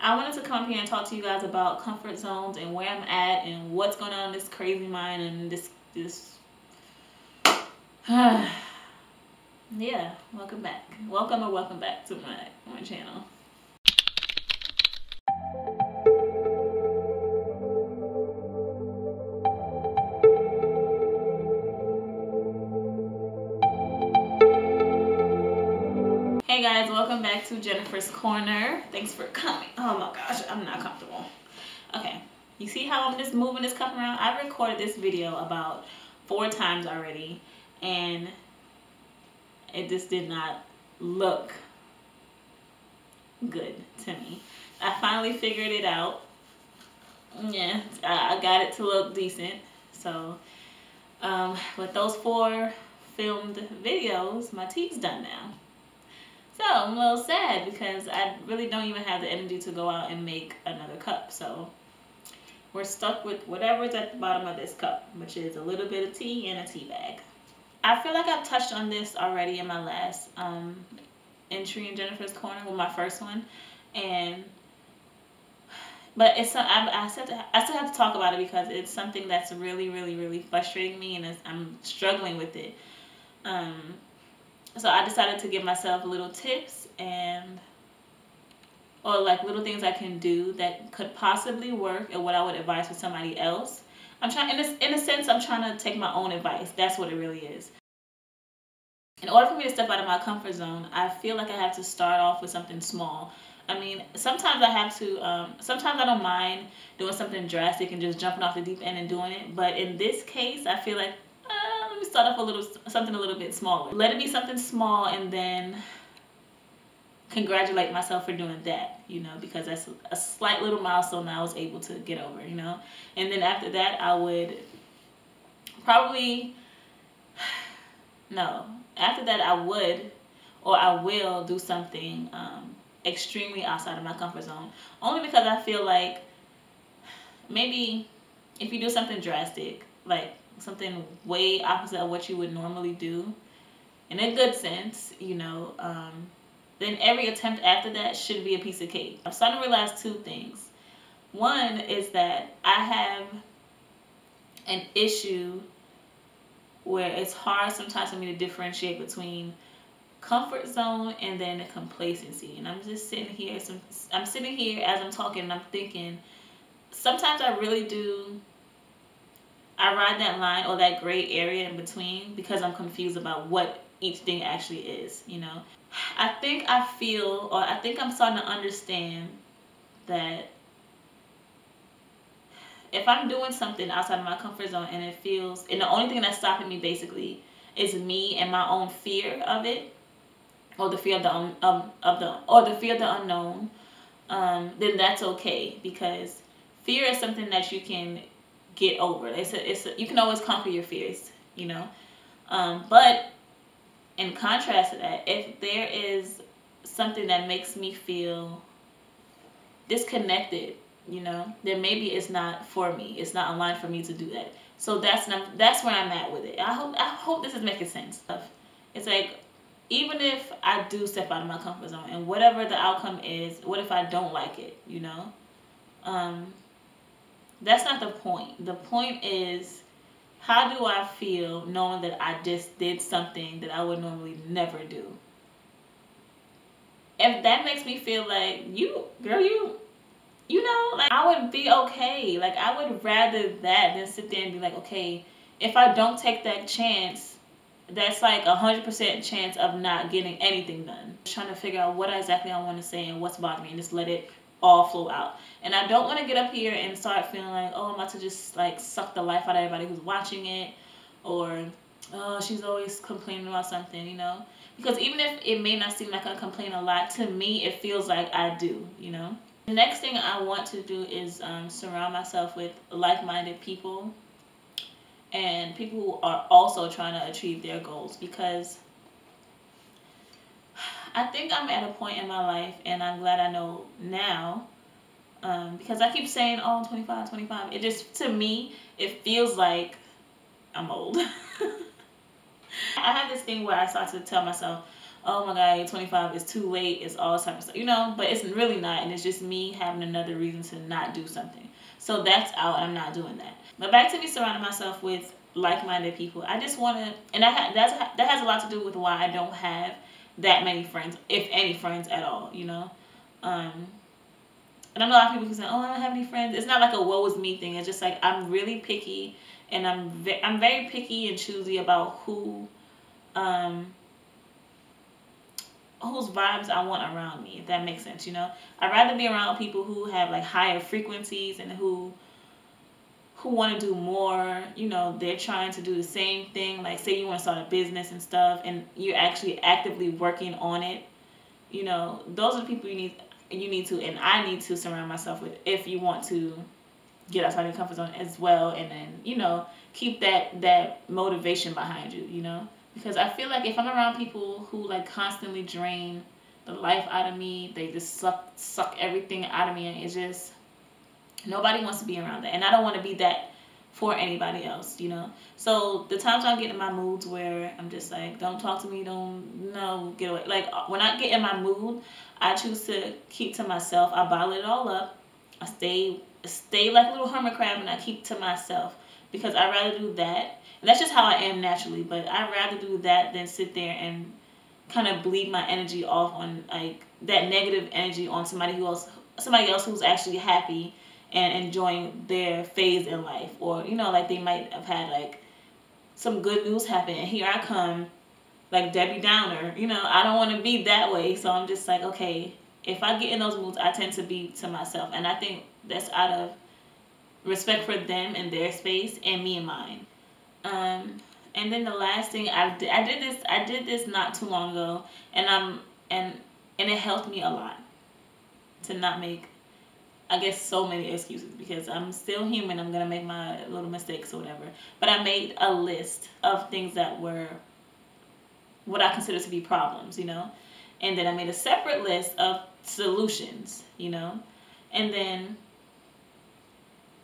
I wanted to come here and talk to you guys about comfort zones and where I'm at and what's going on in this crazy mind and this yeah, welcome back. Welcome back to my channel. Hey guys, welcome back to Jenifers Corner. Thanks for coming. Oh my gosh, I'm not comfortable. Okay, you see how I'm just moving this cup around? I've recorded this video about 4 times already, and it just did not look good to me. I finally figured it out. Yeah, I got it to look decent. So, with those 4 filmed videos, my tea's done now. So I'm a little sad because I really don't even have the energy to go out and make another cup. So we're stuck with whatever's at the bottom of this cup, which is a little bit of tea and a tea bag. I feel like I've touched on this already in my last entry in Jenifers Corner with my first one, but it's I still have to talk about it because it's something that's really frustrating me, and I'm struggling with it. So I decided to give myself little tips or like little things I can do that could possibly work and what I would advise for somebody else. I'm trying to take my own advice. That's what it really is. In order for me to step out of my comfort zone, I feel like I have to start off with something small. I mean, sometimes I have to, sometimes I don't mind doing something drastic and just jumping off the deep end and doing it. But in this case, I feel like start off something a little bit smaller. Let it be something small and then congratulate myself for doing that, you know, because that's a slight little milestone I was able to get over, you know. And then after that, I will do something extremely outside of my comfort zone, only because I feel like maybe if you do something drastic, like something way opposite of what you would normally do, in a good sense, you know, then every attempt after that should be a piece of cake. I'm starting to realize 2 things. One is that I have an issue where it's hard sometimes for me to differentiate between comfort zone and then the complacency. And I'm just sitting here, I'm sitting here as I'm talking and I'm thinking, sometimes I really do ride that line or that gray area in between because I'm confused about what each thing actually is, you know. I think I'm starting to understand that if I'm doing something outside of my comfort zone and the only thing that's stopping me basically is me and my own fear of it, or the fear of the fear of the unknown, then that's okay, because fear is something that you can get over. You can always conquer your fears, you know. But in contrast to that, if there is something that makes me feel disconnected, you know, then maybe it's not for me. It's not aligned for me to do that. So that's where I'm at with it. I hope this is making sense. It's like, even if I do step out of my comfort zone and whatever the outcome is, what if I don't like it, you know? That's not the point. The point is, how do I feel knowing that I just did something that I would normally never do? If that makes me feel like, you know, like, I would be okay. Like, I would rather that than sit there and be like, okay, if I don't take that chance, that's like 100% chance of not getting anything done. Just trying to figure out what exactly I want to say and what's bothering me and just let it all flow out. And I don't want to get up here and start feeling like, oh, I'm about to just like suck the life out of everybody who's watching it, or oh, she's always complaining about something, you know. Because even if it may not seem like I complain a lot, to me it feels like I do, you know. The next thing I want to do is surround myself with like-minded people and people who are also trying to achieve their goals, because I think I'm at a point in my life, and I'm glad I know now, because I keep saying, oh, I'm 25, 25. It just, to me, it feels like I'm old. I have this thing where I start to tell myself, oh my God, 25 is too late, it's all time stuff, you know, but it's really not, and it's just me having another reason to not do something. So that's out, I'm not doing that. But back to me surrounding myself with like-minded people. I just want to, and that has a lot to do with why I don't have that many friends, if any friends at all, you know. And I know a lot of people who say, oh, I don't have any friends. It's not like a woe is me thing. It's just like I'm really picky, and I'm very picky and choosy about whose vibes I want around me, if that makes sense, you know. I'd rather be around people who have like higher frequencies and who want to do more, you know, they're trying to do the same thing. Like say you want to start a business and stuff and you're actually actively working on it. You know, those are the people you need to and I need to surround myself with if you want to get outside your comfort zone as well, and then, you know, keep that motivation behind you, you know? Because I feel like if I'm around people who like constantly drain the life out of me, they just suck everything out of me, and it's just nobody wants to be around that, and I don't want to be that for anybody else, you know. So the times I get in my moods where I'm just like, don't talk to me, no, get away. Like when I get in my mood, I choose to keep to myself. I bottle it all up. I stay like a little hermit crab, and I keep to myself because I'd rather do that. And that's just how I am naturally, but I'd rather do that than sit there and kind of bleed my energy off on like that negative energy on somebody else who's actually happy and enjoying their phase in life, or you know, like they might have had like some good news happen and here I come like Debbie Downer, you know. I don't want to be that way, so I'm just like, okay, if I get in those moods, I tend to be to myself, and I think that's out of respect for them and their space and me and mine. And then the last thing I did this not too long ago, and it helped me a lot to not make, I guess, so many excuses, because I'm still human. I'm going to make my little mistakes or whatever. But I made a list of things that were what I consider to be problems, you know. And then I made a separate list of solutions, you know. And then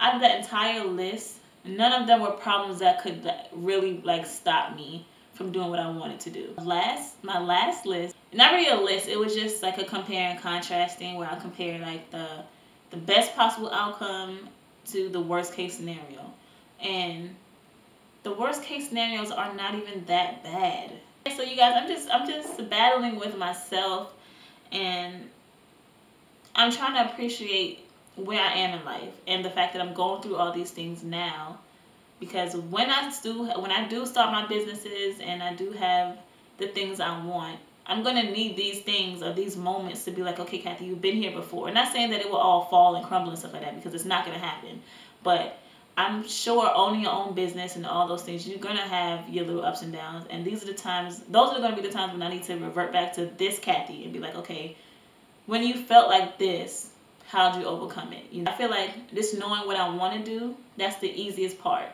out of that entire list, none of them were problems that could really like stop me from doing what I wanted to do. My last list, not really a list. It was just like a compare and contrast thing where I compare like the best possible outcome to the worst case scenario, and the worst case scenarios are not even that bad. So you guys, I'm just battling with myself, and I'm trying to appreciate where I am in life and the fact that I'm going through all these things now, because when I do start my businesses and I do have the things I want, I'm going to need these things or these moments to be like, okay, Kathy, you've been here before. And not saying that it will all fall and crumble and stuff like that, because it's not going to happen. But I'm sure owning your own business and all those things, you're going to have your little ups and downs. And these are the times, those are going to be the times when I need to revert back to this Kathy and be like, okay, when you felt like this, how'd you overcome it? You know, I feel like just knowing what I want to do, that's the easiest part.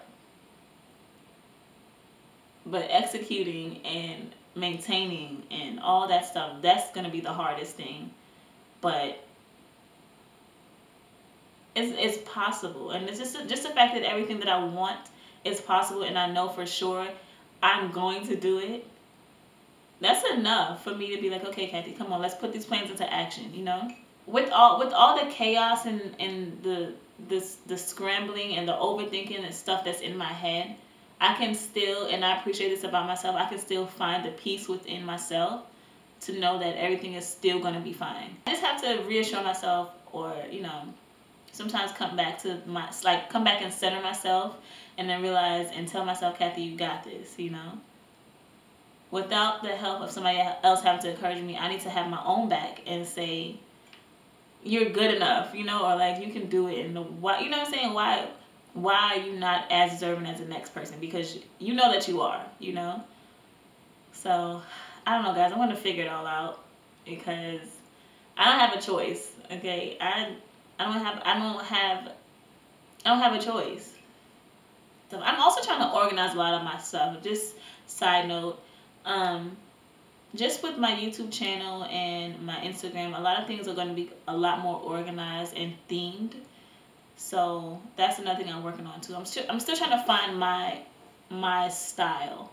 But executing and maintaining and all that stuff, that's gonna be the hardest thing. But it's possible, and it's just the fact that everything that I want is possible, and I know for sure I'm going to do it. That's enough for me to be like, okay, Kathy, come on, let's put these plans into action, you know. With all the chaos and the scrambling and the overthinking and stuff that's in my head, I can still, and I appreciate this about myself, I can still find the peace within myself to know that everything is still going to be fine. I just have to reassure myself, or, you know, sometimes come back and center myself, and then realize and tell myself, Kathy, you got this, you know. Without the help of somebody else having to encourage me, I need to have my own back and say, you're good enough, you know, or like, you can do it, and why, you know what I'm saying, why are you not as deserving as the next person? Because you know that you are, you know? So, I don't know, guys. I'm going to figure it all out, because I don't have a choice, okay? I don't have a choice. So I'm also trying to organize a lot of my stuff. Just side note, just with my YouTube channel and my Instagram, a lot of things are going to be a lot more organized and themed. So that's another thing I'm working on too. I'm still trying to find my style.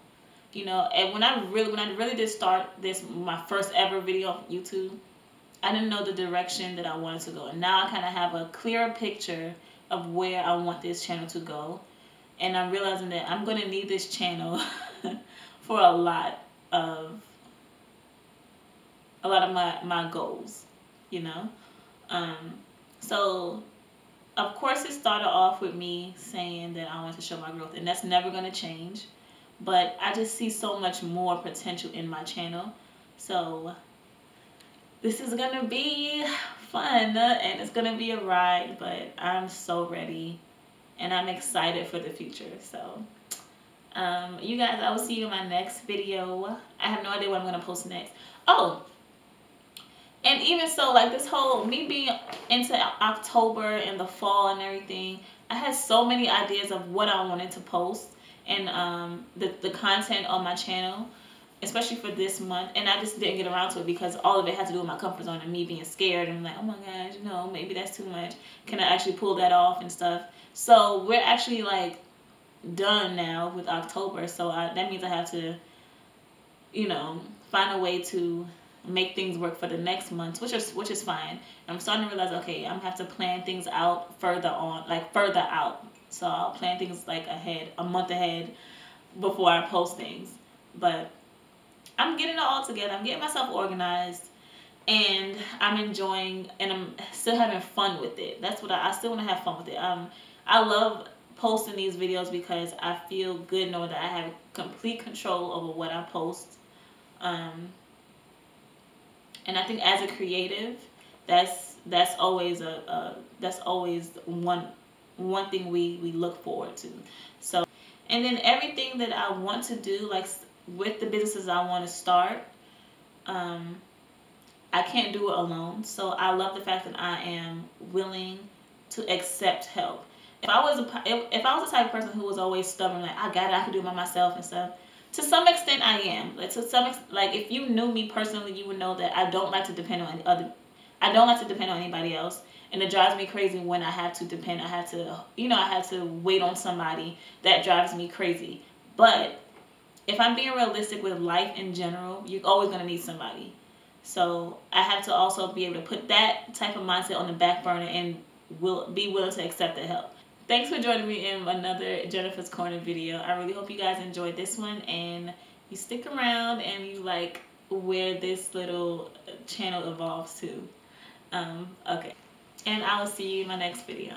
you know. And when I really did start this, my first ever video on YouTube, I didn't know the direction that I wanted to go. And now I kind of have a clearer picture of where I want this channel to go. And I'm realizing that I'm going to need this channel for a lot of my goals, you know. So of course it started off with me saying that I want to show my growth, and that's never going to change. But I just see so much more potential in my channel. So this is going to be fun, and it's going to be a ride, but I'm so ready and I'm excited for the future. So you guys, I will see you in my next video. I have no idea what I'm going to post next. Oh, and even so, like, this whole me being into October and the fall and everything, I had so many ideas of what I wanted to post and the content on my channel, especially for this month, and I just didn't get around to it because all of it had to do with my comfort zone and me being scared and like, oh my gosh, you know, maybe that's too much, can I actually pull that off and stuff. So we're actually like done now with October, so that means I have to, you know, find a way to make things work for the next month, which is fine. And I'm starting to realize, okay, I'm gonna have to plan things out further out. So I'll plan things like ahead, a month ahead, before I post things. But I'm getting it all together. I'm getting myself organized, and I'm enjoying, and I'm still having fun with it. That's what I still want to have fun with it. I love posting these videos because I feel good knowing that I have complete control over what I post. And I think as a creative, that's always one thing we look forward to. So, and then everything that I want to do, like with the businesses I want to start, I can't do it alone. So I love the fact that I am willing to accept help. If I was the type of person who was always stubborn, like I got it, I can do it by myself and stuff. To some extent, I am. Like, if you knew me personally, you would know that I don't like to depend on anybody else, and it drives me crazy when I have to depend. I have to wait on somebody. That drives me crazy. But if I'm being realistic with life in general, you're always gonna need somebody. So I have to also be able to put that type of mindset on the back burner and will be willing to accept the help. Thanks for joining me in another Jenifers Corner video. I really hope you guys enjoyed this one and you stick around and you like where this little channel evolves to. Okay. And I will see you in my next video.